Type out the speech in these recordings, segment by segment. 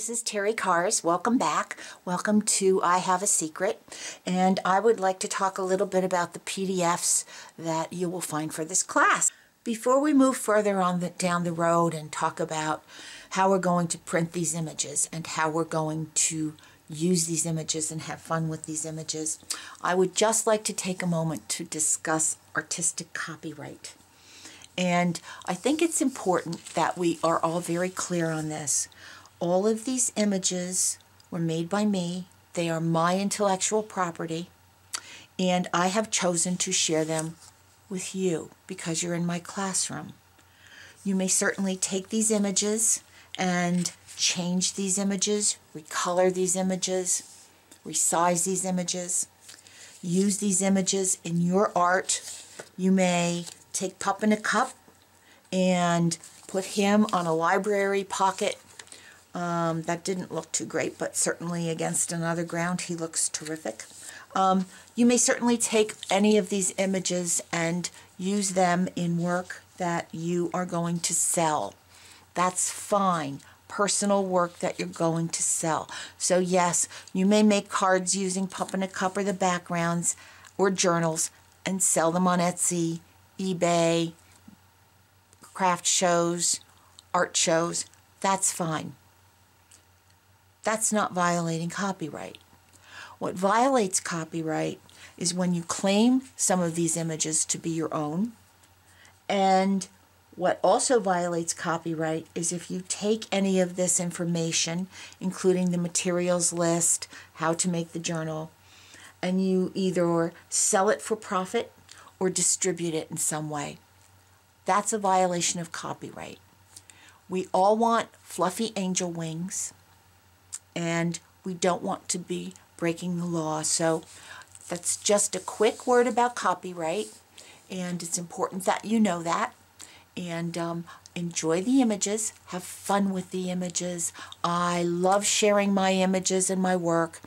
this is Terry Cars. Welcome back. Welcome to I Have a Secret. And I would like to talk a little bit about the PDFs that you will find for this class. Before we move further on down the road and talk about how we're going to print these images and how we're going to use these images and have fun with these images, I would just like to take a moment to discuss artistic copyright. And I think it's important that we are all very clear on this. All of these images were made by me. They are my intellectual property, and I have chosen to share them with you because you're in my classroom. You may certainly take these images and change these images, recolor these images, resize these images, use these images in your art. You may take Pup in a Cup and put him on a library pocket. That didn't look too great, but certainly against another ground he looks terrific. You may certainly take any of these images and use them in work that you are going to sell. That's fine. Personal work that you're going to sell. So yes, you may make cards using Pup in a Cup or the backgrounds or journals and sell them on Etsy, eBay, craft shows, art shows. That's fine. That's not violating copyright. What violates copyright is when you claim some of these images to be your own. And what also violates copyright is if you take any of this information, including the materials list, how to make the journal, and you either sell it for profit or distribute it in some way. That's a violation of copyright. We all want fluffy angel wings, and we don't want to be breaking the law. So that's just a quick word about copyright, and it's important that you know that. And enjoy the images, have fun with the images. I love sharing my images and my work.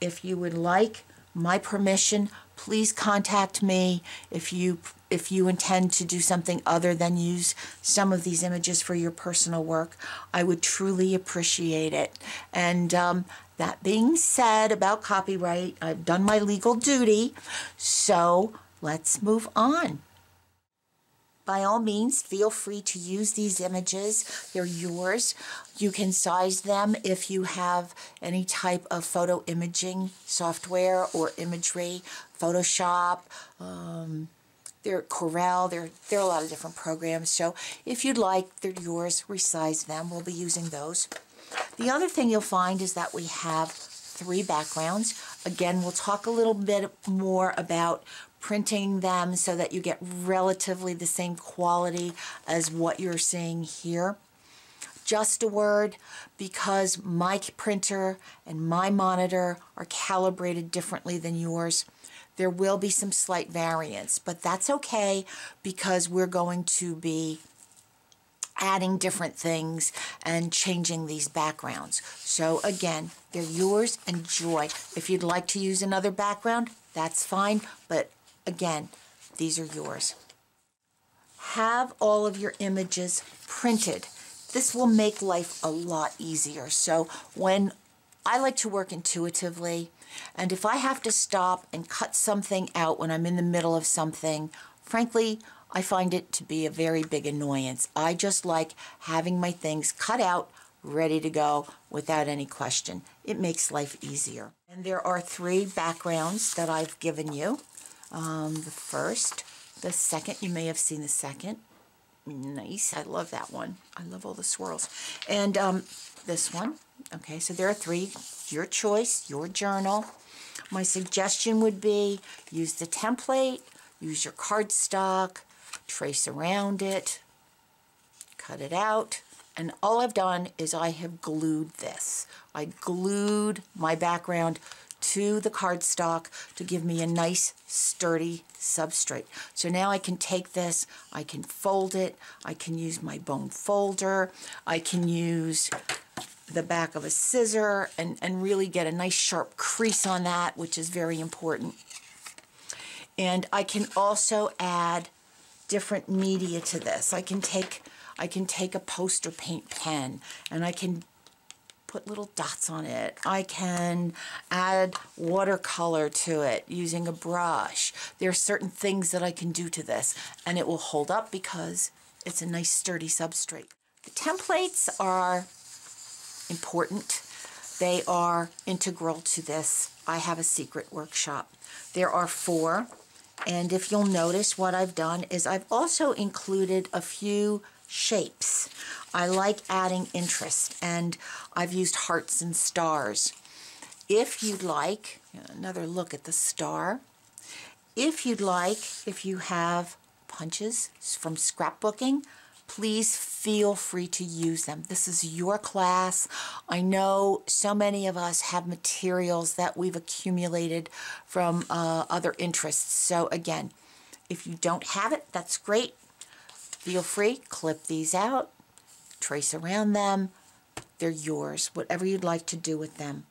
If you would like my permission, please contact me if you intend to do something other than use some of these images for your personal work. I would truly appreciate it. And that being said about copyright, I've done my legal duty, so let's move on. By all means, feel free to use these images. They're yours. You can size them if you have any type of photo imaging software or imagery, Photoshop, Corel, there are a lot of different programs. So if you'd like, they're yours. Resize them. We'll be using those. The other thing you'll find is that we have 3 backgrounds. Again, we'll talk a little bit more about printing them so that you get relatively the same quality as what you're seeing here. Just a word, because my printer and my monitor are calibrated differently than yours, there will be some slight variance, but that's okay because we're going to be adding different things and changing these backgrounds. So again, they're yours. Enjoy. If you'd like to use another background, that's fine, but again, these are yours. Have all of your images printed. This will make life a lot easier. So when I like to work intuitively, and if I have to stop and cut something out when I'm in the middle of something, frankly, I find it to be a very big annoyance. I just like having my things cut out, ready to go without any question. It makes life easier. And there are 3 backgrounds that I've given you. The first, the second, you may have seen the second. Nice, I love that one. I love all the swirls. And this one. Okay, so there are 3. Your choice, your journal. My suggestion would be use the template, use your cardstock, trace around it, cut it out. And all I've done is I have glued this. I glued my background to the cardstock to give me a nice sturdy substrate. So now I can take this, I can fold it, I can use my bone folder, I can use the back of a scissor and really get a nice sharp crease on that, which is very important. And I can also add different media to this. I can take a poster paint pen and I can put little dots on it. I can add watercolor to it using a brush. There are certain things that I can do to this, and it will hold up because it's a nice sturdy substrate. The templates are important. They are integral to this I Have a Secret workshop. There are 4, and if you'll notice, what I've done is I've also included a few shapes. I like adding interest, and I've used hearts and stars. If you'd like, another look at the star. If you'd like, if you have punches from scrapbooking, please feel free to use them. This is your class. I know so many of us have materials that we've accumulated from other interests. So again, if you don't have it, that's great. Feel free, clip these out, trace around them. They're yours, whatever you'd like to do with them.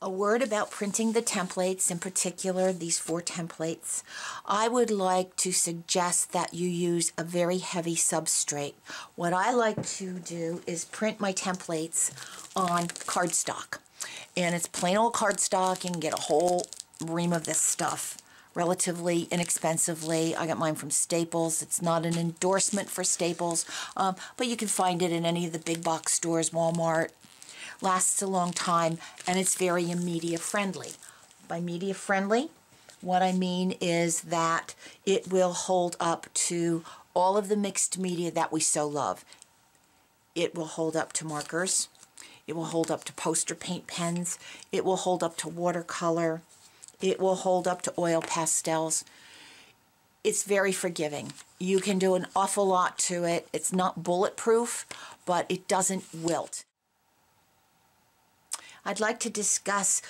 A word about printing the templates, in particular these 4 templates. I would like to suggest that you use a very heavy substrate. What I like to do is print my templates on cardstock. And it's plain old cardstock. You can get a whole ream of this stuff relatively inexpensively. I got mine from Staples. It's not an endorsement for Staples, but you can find it in any of the big box stores, Walmart. Lasts a long time, and it's very media friendly. By media friendly, what I mean is that it will hold up to all of the mixed media that we so love. It will hold up to markers. It will hold up to poster paint pens. It will hold up to watercolor. It will hold up to oil pastels. It's very forgiving. You can do an awful lot to it. It's not bulletproof, but it doesn't wilt. I'd like to discuss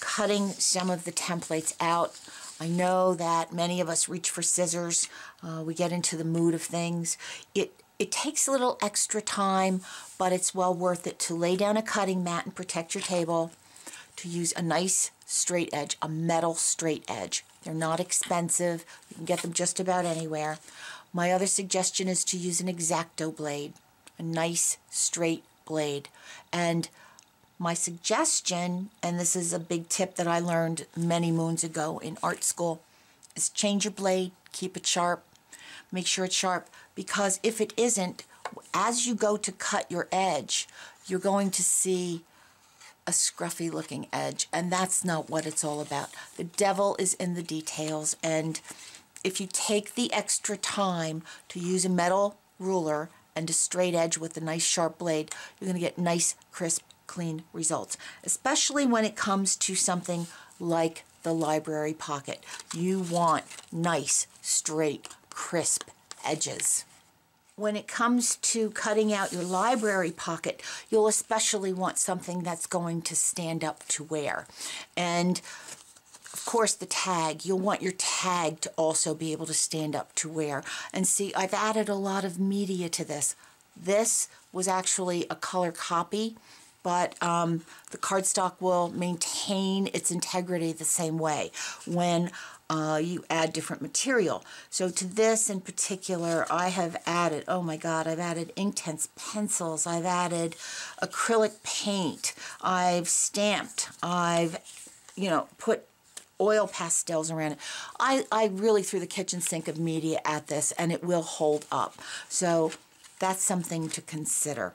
cutting some of the templates out. I know that many of us reach for scissors. We get into the mood of things. It takes a little extra time, but it's well worth it to lay down a cutting mat and protect your table, to use a nice straight edge, a metal straight edge. They're not expensive. You can get them just about anywhere. My other suggestion is to use an X-Acto blade, a nice straight blade. And my suggestion, and this is a big tip that I learned many moons ago in art school, is change your blade, keep it sharp, make sure it's sharp, because if it isn't, as you go to cut your edge, you're going to see a scruffy looking edge, and that's not what it's all about. The devil is in the details, and if you take the extra time to use a metal ruler and a straight edge with a nice sharp blade, you're going to get nice, crisp, clean results, especially when it comes to something like the library pocket. You want nice, straight, crisp edges. When it comes to cutting out your library pocket, you'll especially want something that's going to stand up to wear. And of course the tag, you'll want your tag to also be able to stand up to wear. And see, I've added a lot of media to this. This was actually a color copy, but the cardstock will maintain its integrity the same way when you add different material. So to this in particular, I have added, oh my God, I've added Inktense pencils, I've added acrylic paint, I've stamped, I've, put oil pastels around it. I really threw the kitchen sink of media at this, and it will hold up. So that's something to consider.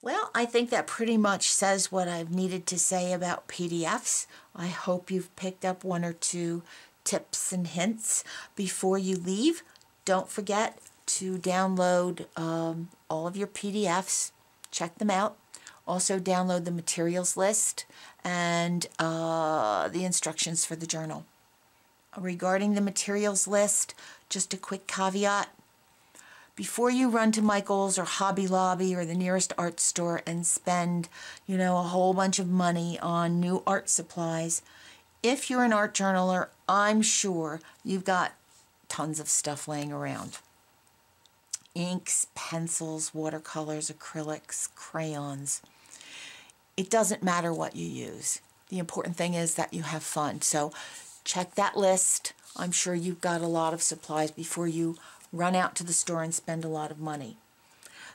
Well, I think that pretty much says what I've needed to say about PDFs. I hope you've picked up 1 or 2 tips and hints. Before you leave, don't forget to download all of your PDFs. Check them out. Also download the materials list and the instructions for the journal. Regarding the materials list, just a quick caveat. Before you run to Michael's or Hobby Lobby or the nearest art store and spend, a whole bunch of money on new art supplies, if you're an art journaler, I'm sure you've got tons of stuff laying around. Inks, pencils, watercolors, acrylics, crayons. It doesn't matter what you use. The important thing is that you have fun. So check that list. I'm sure you've got a lot of supplies before you run out to the store and spend a lot of money.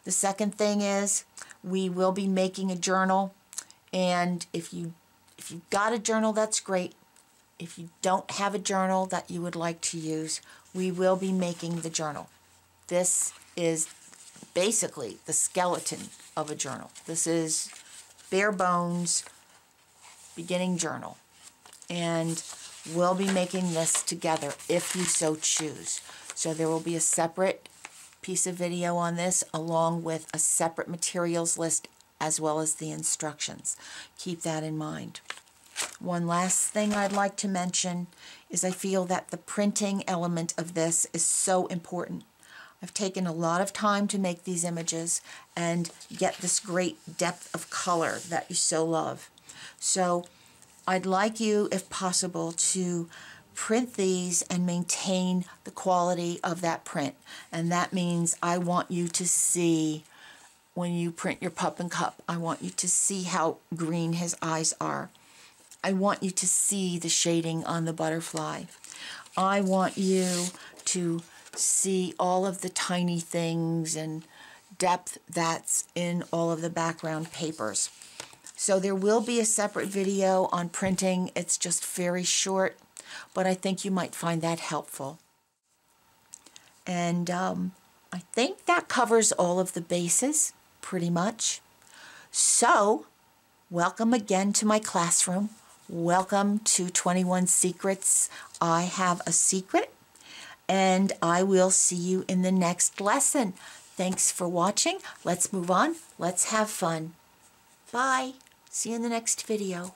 The second thing is we will be making a journal, and if you've got a journal, that's great. If you don't have a journal that you would like to use, we will be making the journal. This is basically the skeleton of a journal. This is bare bones beginning journal, and we'll be making this together if you so choose. So there will be a separate piece of video on this, along with a separate materials list as well as the instructions. Keep that in mind. One last thing I'd like to mention is I feel that the printing element of this is so important. I've taken a lot of time to make these images and get this great depth of color that you so love. So I'd like you, if possible, to print these and maintain the quality of that print. And that means I want you to see, when you print your Pup in a Cup, I want you to see how green his eyes are. I want you to see the shading on the butterfly. I want you to see all of the tiny things and depth that's in all of the background papers. So there will be a separate video on printing. It's just very short, but I think you might find that helpful. And I think that covers all of the bases, pretty much. So, welcome again to my classroom. Welcome to 21 Secrets, I Have a Secret, and I will see you in the next lesson. Thanks for watching. Let's move on. Let's have fun. Bye. See you in the next video.